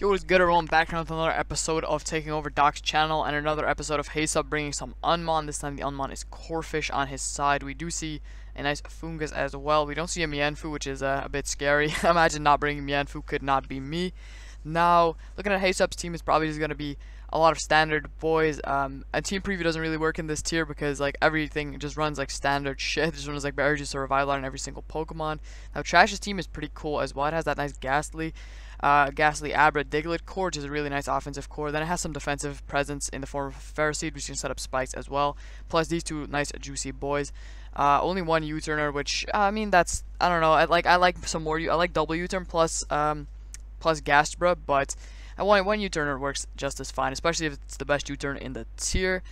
Yo, what's good everyone, back with another episode of taking over Doc's channel and another episode of Heysup bringing some Unmon. This time the Unmon is Corphish on his side. We do see a nice Fungus as well. We don't see a Mienfoo, which is a bit scary. Imagine not bringing Mienfoo, could not be me. Now, looking at Heysup's team, it's probably just going to be a lot of standard boys. And team preview doesn't really work in this tier because like everything just runs like standard shit. This one is like Berry Juice or Eviolite on every single Pokemon. Now, Trash's team is pretty cool as well. It has that nice Gastly, Abra, Diglett core, which is a really nice offensive core. Then it has some defensive presence in the form of Ferroseed, which can set up spikes as well. Plus these two nice juicy boys. Only one U-turner, which I mean that's, I don't know. I like some more. I like double U-turn plus Gastbra, but one U-turner works just as fine, especially if it's the best U-turn in the tier.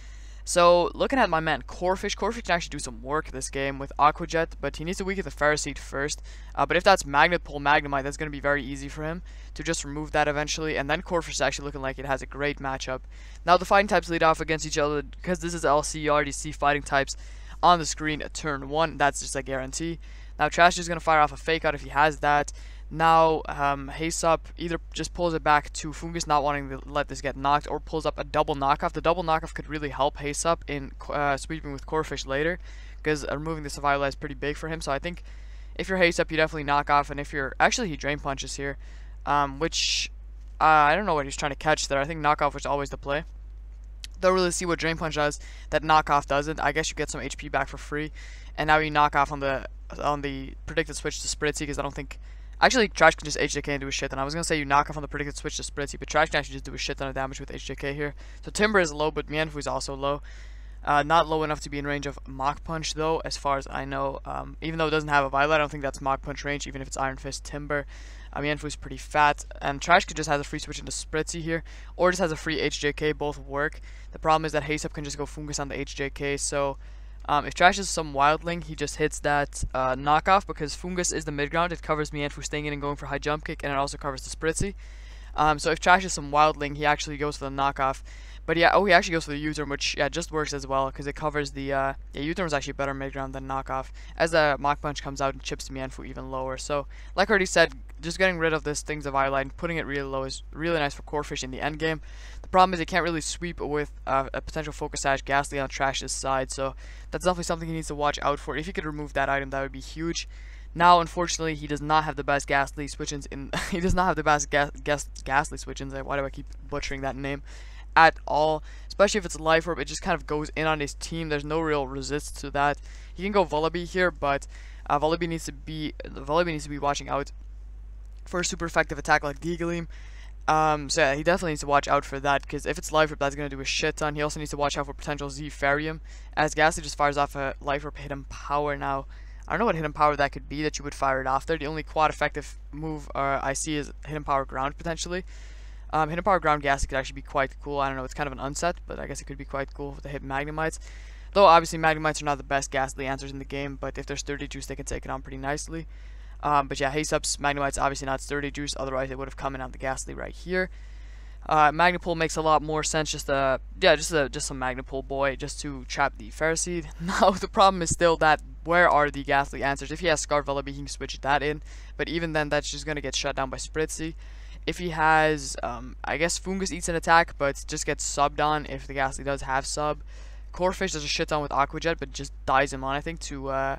So looking at my man Corphish can actually do some work this game with Aqua Jet, but he needs to weaken the Ferroseed first. But if that's Magnet Pull, Magnemite, that's going to be very easy for him to just remove that eventually. And then Corphish is actually looking like it has a great matchup. Now the fighting types lead off against each other because this is LC. You already see fighting types on the screen at turn 1. That's just a guarantee. Now Trash is going to fire off a Fake Out if he has that. Now Heysup either just pulls it back to Fungus, not wanting to let this get knocked, or pulls up a double Knockoff. The double Knockoff could really help Heysup in sweeping with Corphish later, because removing the Eviolite is pretty big for him. So I think if you're Heysup, you definitely knock off, and if you're actually he Drain Punches here, which I don't know what he's trying to catch there. I think Knockoff was always the play. Don't really see what Drain Punch does that Knockoff doesn't. I guess you get some HP back for free, and now you knock off on the predicted switch to Spritzy, because I don't think. Actually, Trash can just HJK and do a shit ton. I was going to say you knock off on the predicted switch to Spritzy, but Trash can actually just do a shit ton of damage with HJK here. So Timber is low, but Mienfoo is also low. Not low enough to be in range of Mach Punch, though, as far as I know. Even though it doesn't have a Violet, I don't think that's Mach Punch range, even if it's Iron Fist Timber. Mienfoo is pretty fat, and Trash could just has a free switch into Spritzy here, or just has a free HJK, both work. The problem is that Heysup can just go Fungus on the HJK, so... if Trash is some Wildling, he just hits that Knockoff, because Fungus is the midground. It covers Mienfoo staying in and going for High Jump Kick, and it also covers the Spritzy. So if Trash is some Wildling, he actually goes for the Knockoff. But yeah, he actually goes for the U-turn, which yeah, just works as well, because it covers the... yeah, U-turn is actually better midground than Knockoff, as the Mach Punch comes out and chips Mienfoo even lower. So, like I already said, just getting rid of this things of Eviolite and putting it really low is really nice for Corphish in the end game. The problem is he can't really sweep with a potential Focus Sash Gastly on Trash's side, so that's definitely something he needs to watch out for. If he could remove that item, that would be huge. Now, unfortunately, he does not have the best Gastly switch-ins in... he does not have the best Gastly switch-ins. Why do I keep butchering that name? At all, especially if it's Life Orb, it just kind of goes in on his team. There's no real resist to that. He can go Vullaby here, but Vullaby needs to be watching out for a super effective attack like Diglett. So yeah, he definitely needs to watch out for that, because if it's Life Orb, that's going to do a shit ton. He also needs to watch out for potential Z-Ferium, as Gastly just fires off a Life Orb Hidden Power. Now, I don't know what Hidden Power that could be that you would fire it off there. The only quad effective move I see is Hidden Power Ground, potentially. Hidden Power Ground Gastly could actually be quite cool. I don't know, it's kind of an unset, but I guess it could be quite cool to hit Magnemites. Though, obviously, Magnemites are not the best Gastly answers in the game, but if they're Sturdy Juice, they can take it on pretty nicely. But yeah, Heysup's Magnemite's obviously not Sturdy Juice, otherwise it would have come in on the Gastly right here. Magnet Pull makes a lot more sense, just some Magnet Pull boy, just to trap the Ferroseed. Now, the problem is still that, where are the Gastly answers? If he has Scarf, Vullaby, he can switch that in, but even then, that's just going to get shut down by Spritzy. If he has, I guess Fungus eats an attack, but just gets subbed on if the Gastly does have sub. Corphish does a shit ton with Aqua Jet, but just dies him on, I think, to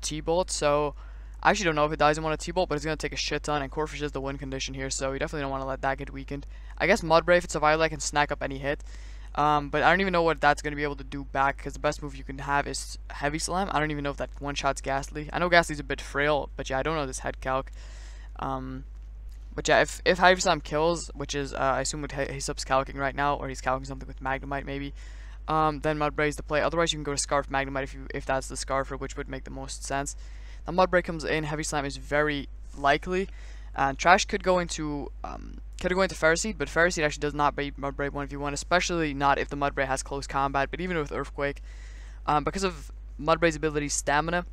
T-Bolt. So, I actually don't know if it dies him on a T-Bolt, but it's going to take a shit ton, and Corphish is the win condition here, so you definitely don't want to let that get weakened. I guess Mudbray, if it's a Violet, can snack up any hit. But I don't even know what that's going to be able to do back, because the best move you can have is Heavy Slam. I don't even know if that one-shots Gastly. I know Gastly's a bit frail, but yeah, I don't know this head calc. But yeah, if Heavy Slam kills, which is, I assume what Heysup's calcing right now, or he's calcing something with Magnemite maybe, then Mudbray is the play. Otherwise, you can go to Scarf Magnemite if that's the Scarfer, which would make the most sense. Now, Mudbray comes in, Heavy Slam is very likely, and Trash could go into Ferroseed, but Ferroseed actually does not beat Mudbray 1v1, especially not if the Mudbray has close combat, but even with Earthquake. Because of Mudbray's ability, Stamina,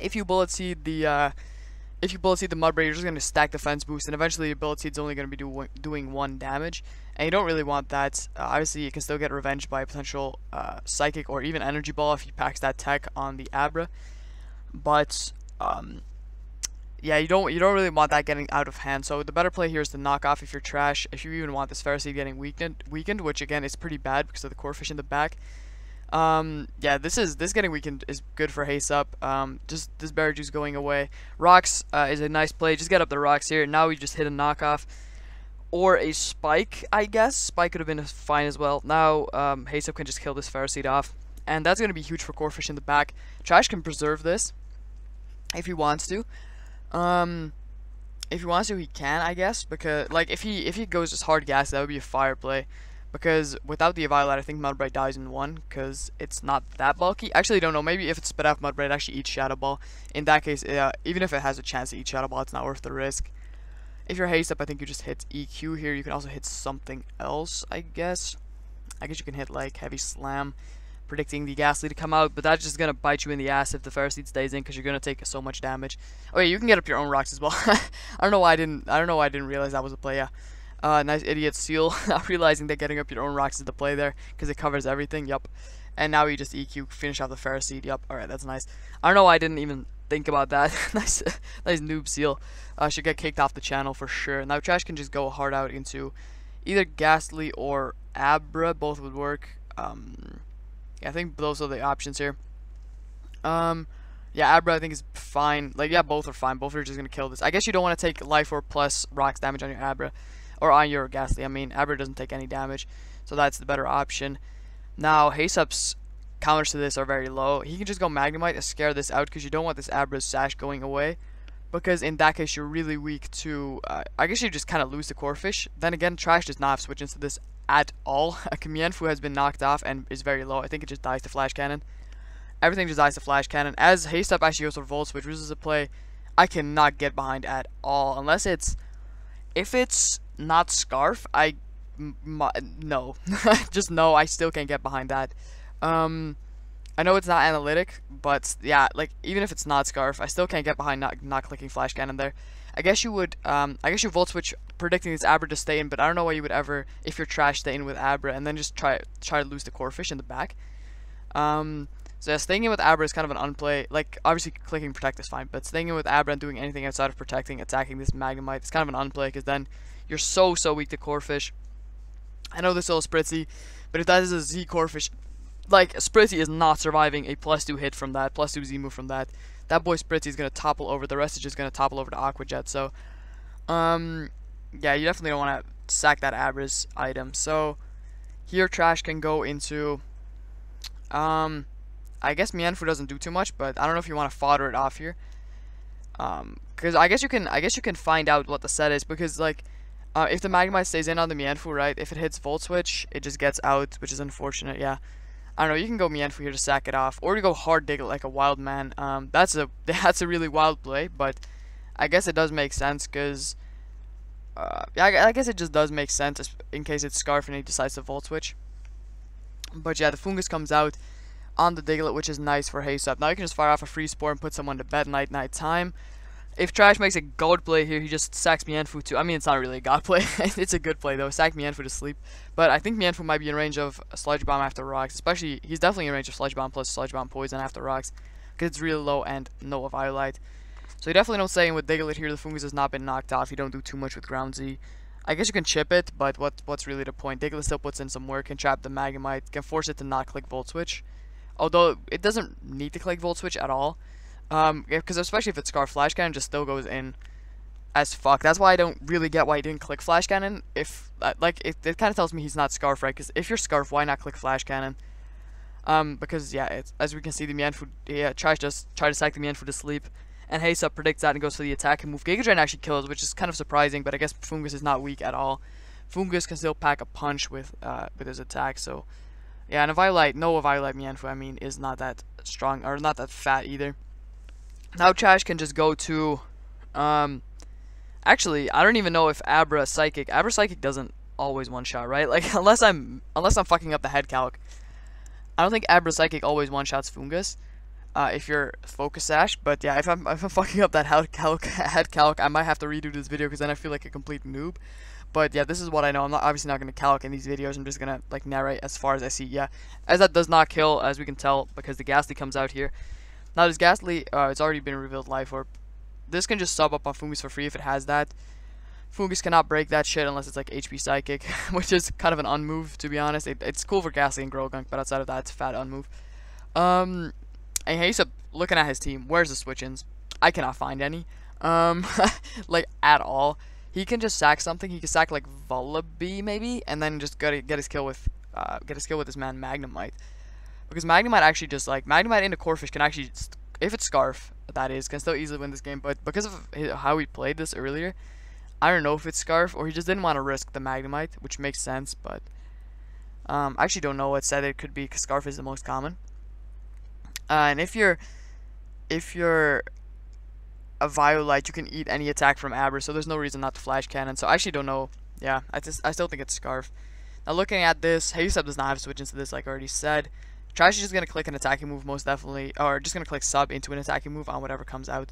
if you bullet seed the Mudbray, you're just going to stack defense boost, and eventually the bullet seed's only going to be doing 1 damage, and you don't really want that. Obviously, you can still get revenge by a potential Psychic or even Energy Ball if he packs that tech on the Abra, but yeah, you don't really want that getting out of hand. So the better play here is to knock off if you're trash. If you even want this Ferroseed getting weakened, which again is pretty bad because of the Corphish in the back. Yeah, this getting weakened is good for Heysup. Just this Berry Juice going away. Rocks is a nice play. Just get up the rocks here. Now we just hit a knockoff or a spike, I guess. Spike could have been fine as well. Now Heysup can just kill this Ferroseed off, and that's going to be huge for Corphish in the back. Trash can preserve this if he wants to. If he wants to, he can, I guess, because like if he goes just hard gas, that would be a fire play. Because without the Eviolite, I think Mudbray dies in one, because it's not that bulky. Actually, I don't know. Maybe if it's spit out Mudbray, it actually eats Shadow Ball. In that case, even if it has a chance to eat Shadow Ball, it's not worth the risk. If you're Heysup, I think you just hit EQ here. You can also hit something else, I guess. I guess you can hit, like, Heavy Slam, predicting the Gastly to come out. But that's just going to bite you in the ass if the Ferroseed stays in, because you're going to take so much damage. Oh, yeah, you can get up your own rocks as well. I don't know why I didn't realize that was a play, yeah. Nice idiot seal, not realizing that getting up your own rocks is the play there, because it covers everything, yup. And now we just EQ, finish off the Ferroseed, yup, alright, that's nice. I don't know why I didn't even think about that. nice noob seal. Should get kicked off the channel for sure. Now Trash can just go hard out into either Gastly or Abra, both would work. Yeah, I think those are the options here. Yeah, Abra I think is fine. Like, yeah, both are fine, both are just going to kill this. I guess you don't want to take Life Orb plus rocks damage on your Abra. Or on your Gastly, I mean, Abra doesn't take any damage, so that's the better option. Now, Heysup's counters to this are very low. He can just go Magnemite and scare this out, because you don't want this Abra's Sash going away. Because in that case, you're really weak to, I guess you just kind of lose the Corphish. Then again, Trash does not have switch into this at all. Mienfoo has been knocked off and is very low. I think it just dies to Flash Cannon. Everything just dies to Flash Cannon. As Heysup actually goes for Volt Switch, which is a play I cannot get behind at all. Unless it's, if it's not Scarf, no. Just no, I still can't get behind that. I know it's not analytic, but yeah, like, even if it's not Scarf, I still can't get behind not clicking Flash Cannon there. I guess you would, I guess you Volt Switch predicting this Abra to stay in, but I don't know why you would ever, if you're trash, stay in with Abra, and then just try to lose the Corphish in the back. So yeah, staying in with Abra is kind of an unplay. Like, obviously clicking Protect is fine, but staying in with Abra and doing anything outside of protecting, attacking this Magnemite, it's kind of an unplay, because then you're so weak to Corphish. I know this is Spritzy, but if that is a Z Corphish, like, Spritzy is not surviving a +2 hit from that, +2 Z-move from that. That boy Spritzy is going to topple over, the rest is just going to topple over to Aqua Jet, so, yeah, you definitely don't want to sack that Abra's item. So, here Trash can go into, I guess Mienfoo doesn't do too much, but I don't know if you want to fodder it off here, because I guess you can find out what the set is, because, like, if the Magnemite stays in on the Mienfoo, right, if it hits Volt Switch, it just gets out, which is unfortunate, yeah. I don't know, you can go Mienfoo here to sack it off, or you go hard Diglett like a wild man. That's a really wild play, but I guess it does make sense, because, I guess it just does make sense in case it's Scarf and he decides to Volt Switch. But yeah, the Fungus comes out on the Diglett, which is nice for Heysup. Now you can just fire off a free spore and put someone to bed night time. If Trash makes a god play here, he just sacks Mienfoo too. I mean, it's not really a god play. It's a good play, though. Sack Mienfoo to sleep. But I think Mienfoo might be in range of Sludge Bomb after Rocks. Especially, he's definitely in range of Sludge Bomb plus Sludge Bomb Poison after Rocks, because it's really low and no Eviolite. So you definitely don't stay in with Diglett here. The Fungus has not been knocked off. You don't do too much with Ground Z. I guess you can chip it, but what's really the point? Diglett still puts in some work, can trap the Magnemite, can force it to not click Volt Switch. Although, it doesn't need to click Volt Switch at all. Because especially if it's Scarf, Flash Cannon just still goes in as fuck. That's why I don't really get why he didn't click Flash Cannon. If, like, it kind of tells me he's not Scarf, right? Because if you're Scarf, why not click Flash Cannon? Because, yeah, as we can see, the Mienfoo, yeah, try to sack the Mienfoo to sleep. And Heysup predicts that and goes for the attack and move. Giga Drain actually kills, which is kind of surprising, but I guess Fungus is not weak at all. Fungus can still pack a punch with his attack, so... Yeah, and Eviolite, no Eviolite Mienfoo, I mean, is not that strong, or not that fat either. Now Trash can just go to, actually, I don't even know if Abra Psychic doesn't always one-shot, right? Like, unless I'm fucking up the head calc, I don't think Abra Psychic always one-shots Fungus, if you're Focus Sash, but yeah, if I'm fucking up that head calc, I might have to redo this video, because then I feel like a complete noob. But yeah, this is what I know. I'm obviously not going to calc in these videos. I'm just going to, like, narrate as far as I see. Yeah, as that does not kill, as we can tell, because the Gastly comes out here. Now this Gastly, it's already been revealed Life Orb. This can just sub up on Fungus for free if it has that. Fungus cannot break that shit unless it's like HP Psychic, which is kind of an unmove, to be honest. It's cool for Gastly and Grogunk, but outside of that, it's a fat unmove. And Heysup, looking at his team, where's the switch-ins? I cannot find any. Like, at all. He can just sack something. He can sack, like, Vullaby, maybe, and then just get his kill with his man Magnemite. Because Magnemite actually just, like, Magnemite into Corphish can actually, if it's Scarf, that is, can still easily win this game. But because of how he played this earlier, I don't know if it's Scarf, or he just didn't want to risk the Magnemite, which makes sense, but I actually don't know what set it could be, because Scarf is the most common. And if you're a Eviolite, you can eat any attack from Abra, so there's no reason not to Flash Cannon. So I actually don't know. Yeah, I still think it's Scarf. Now looking at this, Heysup does not have switch into this, like I already said. Trash is just going to click an attacking move most definitely, or just going to click sub into an attacking move on whatever comes out.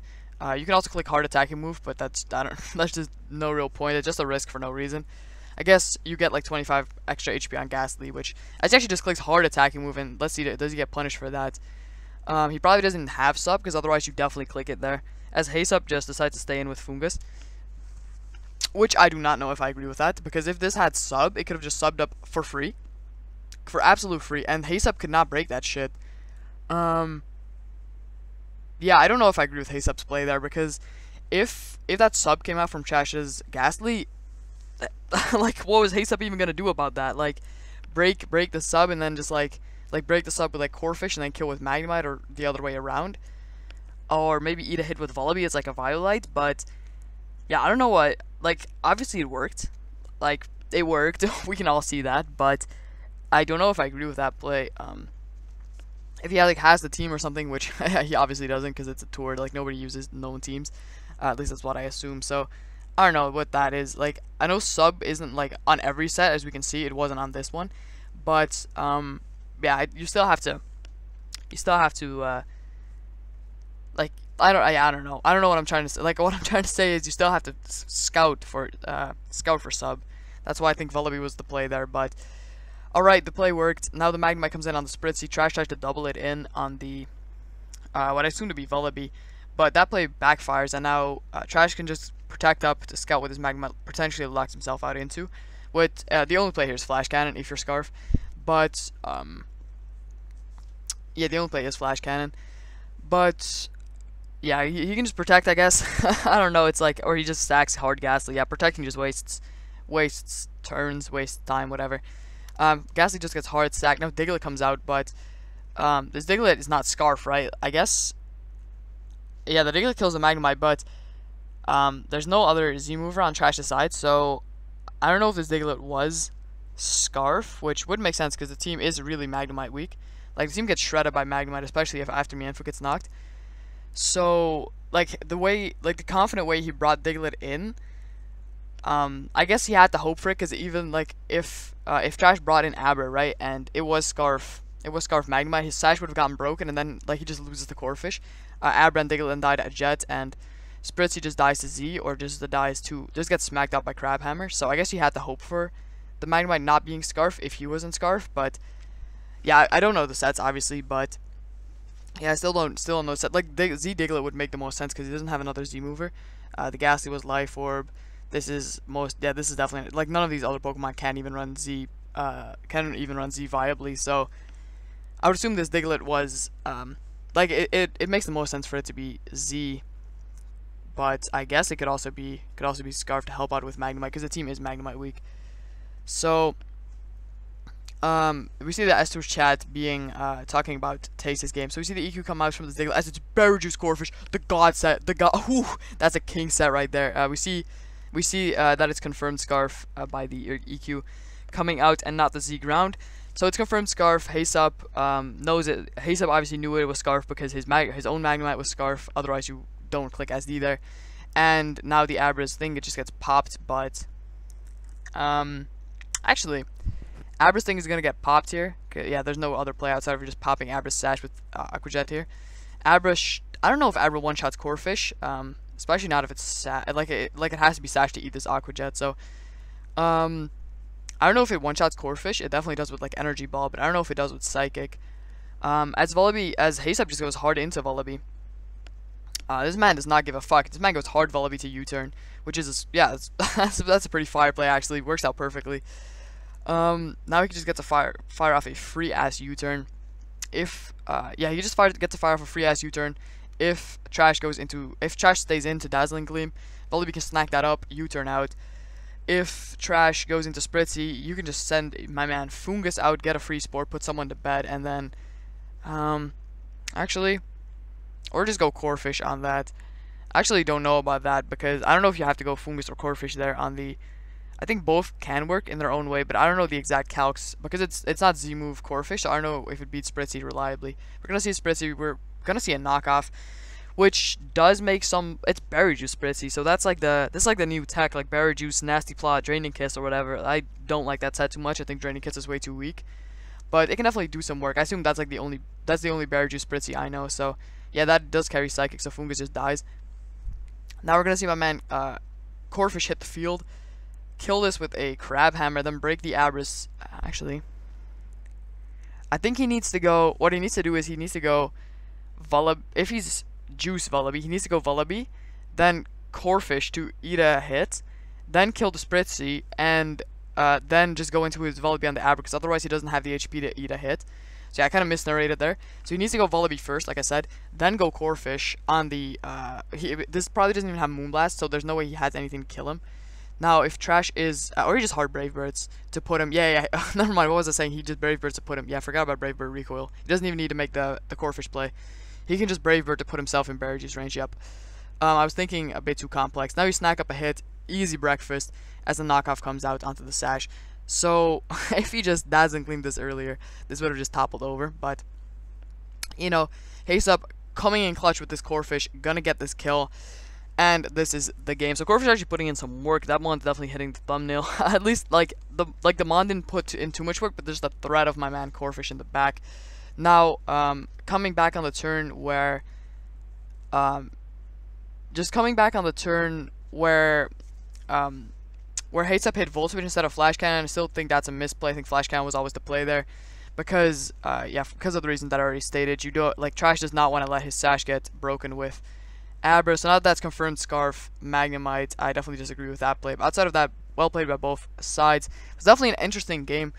You can also click hard attacking move, but that's just no real point. It's just a risk for no reason. I guess you get like 25 extra HP on Gastly, which actually just clicks hard attacking move, and let's see, does he get punished for that? He probably doesn't have sub, because otherwise you definitely click it there. As Heysup just decides to stay in with Fungus, which I do not know if I agree with that, because if this had sub, it could have just subbed up for free, for absolute free, and Heysup could not break that shit. Yeah, I don't know if I agree with Heysup's play there, because if that sub came out from Trash's Gastly, like, what was Heysup even gonna do about that? Like, break the sub and then just like break the sub with like Corphish and then kill with Magnemite, or the other way around, or maybe eat a hit with Vullaby. It's like a Eviolite, but yeah, I don't know what. Like, obviously it worked. Like, it worked. We can all see that, but I don't know if I agree with that play. If he like has the team or something, which he obviously doesn't, because it's a tour. Like, nobody uses known teams. At least that's what I assume. So I don't know what that is. Like, I know sub isn't like on every set, as we can see. It wasn't on this one, but yeah, you still have to. Like, I don't know. I don't know what I'm trying to say. Like, what I'm trying to say is you still have to scout for sub. That's why I think Vullaby was the play there, but alright, the play worked. Now the Magnemite comes in on the Spritzy. Trash tries to double it in on the what I assume to be Vullaby, but that play backfires, and now Trash can just protect up to scout with his Magnemite, potentially locks himself out into. With the only play here is Flash Cannon if you're Scarf, but yeah, the only play is Flash Cannon, but yeah, he can just protect, I guess. I don't know, it's like, or he just stacks hard Gastly. Yeah, protecting just wastes turns, wastes time, whatever. Gastly just gets hard stacked. Now Diglett comes out, but this Diglett is not Scarf, right? I guess. Yeah, the Diglett kills the Magnemite, but there's no other z-mover on Trash's side, so I don't know if this Diglett was Scarf, which would make sense because the team is really Magnemite weak. Like, the team gets shredded by Magnemite, especially if after Mienfoo gets knocked. So, like, the way, like, the confident way he brought Diglett in, I guess he had to hope for it, because even, like, if Trash brought in Abra, right, and it was Scarf Magnemite, his Sash would have gotten broken, and then, like, he just loses the Corphish. Abra and Diglett then died at Jet, and Spritzy just dies to Z, or just gets smacked out by Crabhammer, so I guess he had to hope for the Magnemite not being Scarf if he wasn't Scarf, but, yeah, I don't know the sets, obviously, but yeah, I still don't know set. Like, Z Diglett would make the most sense because he doesn't have another Z mover. The Gastly was Life Orb. This is definitely, like, none of these other Pokemon can even run Z viably. So I would assume this Diglett was like, it makes the most sense for it to be Z, but I guess it could also be Scarf to help out with Magnemite, because the team is Magnemite weak. So we see the S2's chat being talking about Tasty's game. So we see the EQ come out from the Diglett as it's Berry Juice Corphish, the God set, the God. Ooh, that's a king set right there. We see that it's confirmed Scarf by the EQ coming out and not the Z ground. So it's confirmed Scarf. Heysup knows it. Heysup obviously knew it was Scarf because his own Magnemite was Scarf. Otherwise, you don't click SD there. And now the Abra's thing, it just gets popped. But actually, Abra's thing is going to get popped here. Yeah, there's no other play outside of just popping Abra's Sash with Aqua Jet here. I don't know if Abra one-shots Corphish, especially not if it's like it has to be Sash to eat this Aqua Jet. So, I don't know if it one-shots Corphish. It definitely does with like Energy Ball, but I don't know if it does with Psychic. As Heysup just goes hard into Vullaby. This man does not give a fuck. This man goes hard Vullaby to U-turn, which is, yeah, that's a pretty fire play, actually. Works out perfectly. Now he just gets to fire off a free-ass U-turn. If, yeah, he just gets to fire off a free-ass U-turn. If Trash goes into, if Trash stays into Dazzling Gleam, Vullaby can snack that up, U-turn out. If Trash goes into Spritzy, you can just send my man Fungus out, get a free Spore, put someone to bed, and then, actually, or just go Corphish on that. I actually don't know about that, because I don't know if you have to go Fungus or Corphish there on the, I think both can work in their own way, but I don't know the exact calcs, because it's not z-move Corphish, so I don't know if it beats Spritzy reliably. We're gonna see Spritzy, we're gonna see a knockoff, which does make some, it's Berry Juice Spritzy, so that's like the, this is like the new tech, like Berry Juice, Nasty Plot, Draining Kiss, or whatever. I don't like that set too much. I think Draining Kiss is way too weak, but it can definitely do some work. I assume that's like the only, that's the only Berry Juice Spritzy I know, so yeah, that does carry Psychic, so Fungus just dies. Now we're gonna see my man, Corphish hit the field, kill this with a Crab Hammer, then break the Abra's, actually, I think he needs to go, what he needs to do is he needs to go Vullaby, if he's Juice Vullaby, he needs to go Vullaby, then Corphish to eat a hit, then kill the Spritzy, and then just go into his Vullaby on the Abra, because otherwise he doesn't have the HP to eat a hit. So yeah, I kind of misnarrated there. So he needs to go Vullaby first, like I said, then go Corphish on the, this probably doesn't even have Moonblast, so there's no way he has anything to kill him. Now, if Trash is, or he just hard Brave Birds to put him, yeah, never mind, what was I saying, he just Brave Birds to put him, yeah, I forgot about Brave Bird recoil, he doesn't even need to make the Corphish play, he can just Brave Bird to put himself in Berry Juice range, yep. I was thinking a bit too complex. Now you snack up a hit, easy breakfast, as the knockoff comes out onto the sash, so, if he just doesn't clean this earlier, this would have just toppled over, but, you know, Heysup coming in clutch with this Corphish, gonna get this kill. And this is the game. So Corphish actually putting in some work. That Mon definitely hitting the thumbnail. At least like the Mon didn't put in too much work, but there's the threat of my man Corphish in the back. Now coming back on the turn where where Heysup hit Volt Switch instead of Flash Cannon. I still think that's a misplay. I think Flash Cannon was always the play there, because yeah, because of the reason that I already stated. You do like Trash does not want to let his sash get broken with Abra, so now that's confirmed Scarf, Magnemite. I definitely disagree with that play, but outside of that, well played by both sides. It's definitely an interesting game,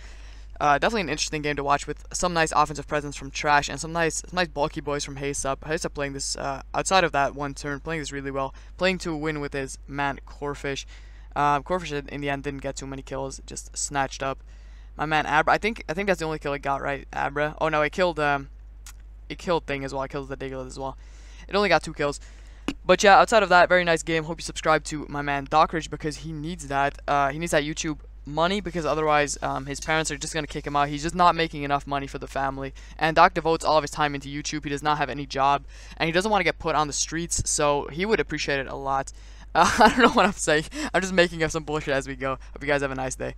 to watch, with some nice offensive presence from Trash and some nice bulky boys from Heysup. Heysup playing this, outside of that one turn, playing this really well, playing to win with his man Corphish. Corphish in the end didn't get too many kills, just snatched up my man Abra. I think that's the only kill it got, right? Abra. Oh no, it killed Thing as well. It killed the Diglett as well. It only got 2 kills. But yeah, outside of that, very nice game. Hope you subscribe to my man Dockridge, because he needs that. He needs that YouTube money, because otherwise his parents are just going to kick him out. He's just not making enough money for the family. And Doc devotes all of his time into YouTube. He does not have any job, and he doesn't want to get put on the streets, so he would appreciate it a lot. I don't know what I'm saying. I'm just making up some bullshit as we go. Hope you guys have a nice day.